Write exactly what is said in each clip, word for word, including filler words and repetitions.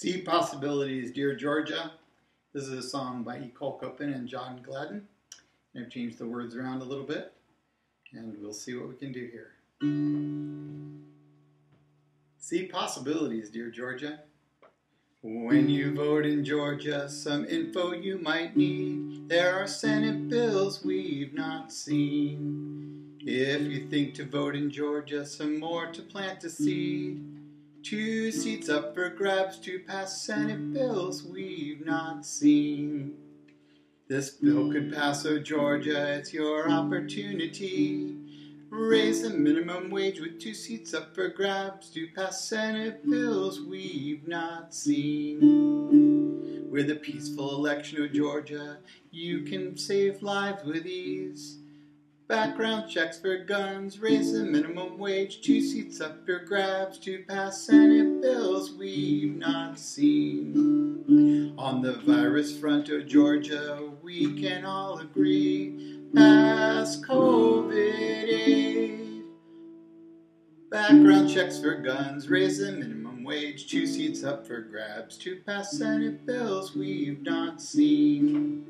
See Possibilities, Dear Georgia. This is a song by E. Cole Copen and John Gladden. And I've changed the words around a little bit, and we'll see what we can do here. See possibilities, dear Georgia. When you vote in Georgia, some info you might need. There are Senate bills we've not seen. If you think to vote in Georgia, some more to plant a seed. Two seats up for grabs to pass Senate bills we've not seen. This bill could pass, oh Georgia, it's your opportunity. Raise the minimum wage with two seats up for grabs to pass Senate bills we've not seen. With a peaceful election, oh Georgia, you can save lives with ease. Background checks for guns, raise the minimum wage, two seats up for grabs to pass Senate bills we've not seen. On the virus front, oh Georgia, we can all agree. Pass COVID aid. Background checks for guns, raise the minimum wage, two seats up for grabs, to pass Senate bills we've not seen.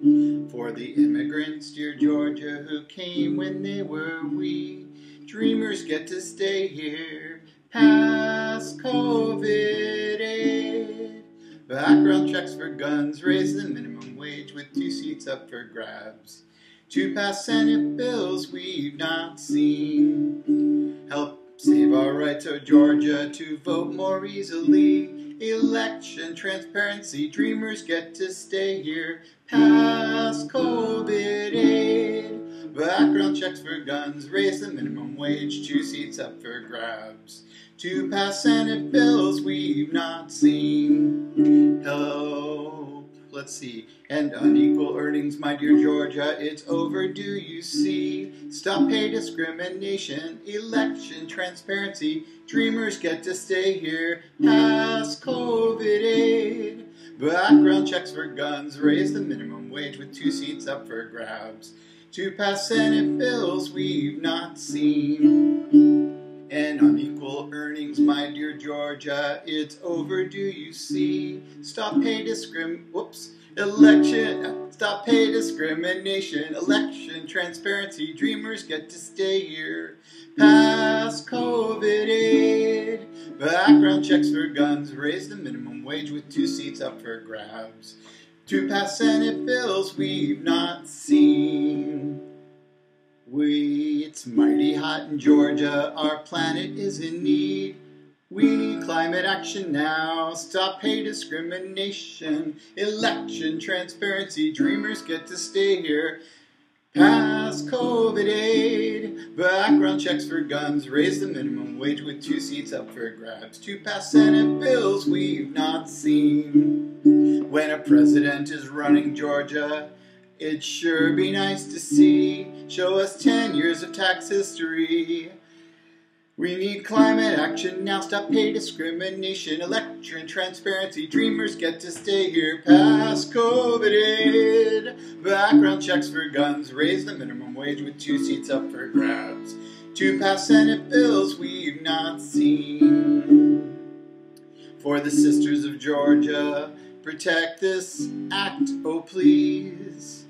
For the immigrants, dear Georgia, who came when they were wee, dreamers get to stay here. Pass COVID aid. Background checks for guns, raise the minimum wage with two seats up for grabs. To pass Senate bills we've not seen. Help save our rights, oh Georgia, to vote more easily. Election transparency, dreamers get to stay here. Pass COVID aid. Background checks for guns, raise the minimum wage, two seats up for grabs. To pass Senate bills we've not seen. Help, let's see, and unequal earnings, my dear Georgia, it's overdue, you see. Stop pay discrimination, election transparency, dreamers get to stay here. Pass COVID aid. Background checks for guns, raise the minimum wage with two seats up for grabs. To pass Senate bills we've not seen. And unequal earnings, my dear Georgia, it's overdue, you see. Stop pay discrim, whoops, election, stop pay discrimination, election transparency, dreamers get to stay here. Pass COVID aid. Background checks for guns, raise the minimum wage with two seats up for grabs. To pass Senate bills we've not seen. We, it's mighty hot in Georgia, our planet is in need. We need climate action now, stop pay discrimination, election transparency, dreamers get to stay here. Pass COVID aid, background checks for guns, raise the minimum wage with two seats up for grabs, to pass Senate bills we've not seen. When a president is running Georgia, it'd sure be nice to see. Show us ten years of tax history. We need climate action now. Stop pay discrimination, election transparency. Dreamers get to stay here. Pass COVID aid. Background checks for guns. Raise the minimum wage with two seats up for grabs. To pass Senate bills we've not seen. For the Sisters of Georgia, protect this act, oh please.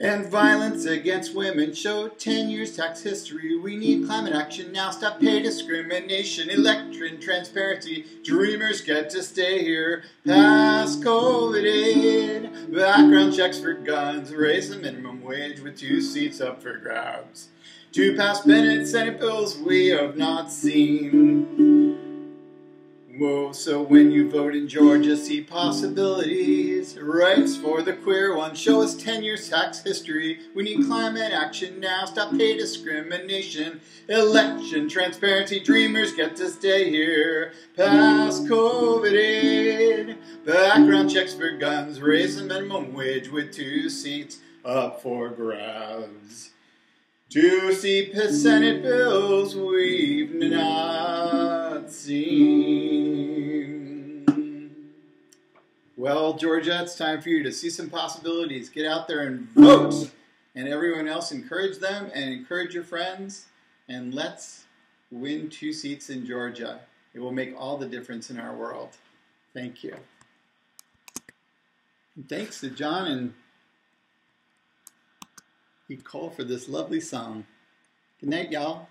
And violence against women, show ten years tax history. We need climate action now, stop pay discrimination, election transparency, dreamers get to stay here. Pass COVID aid, background checks for guns, raise the minimum wage with two seats up for grabs. To pass Bennett Senate bills we have not seen. Whoa, so when you vote in Georgia, see possibilities. Rights for the queer one, show us ten years tax history. We need climate action now, stop pay discrimination, election transparency, dreamers get to stay here. Pass COVID aid, background checks for guns, raise the minimum wage with two seats up for grabs. To see Senate bills we've not seen. Well, Georgia, it's time for you to see some possibilities. Get out there and vote. And everyone else, encourage them and encourage your friends. And let's win two seats in Georgia. It will make all the difference in our world. Thank you. And thanks to John and E. Cole for this lovely song. Good night, y'all.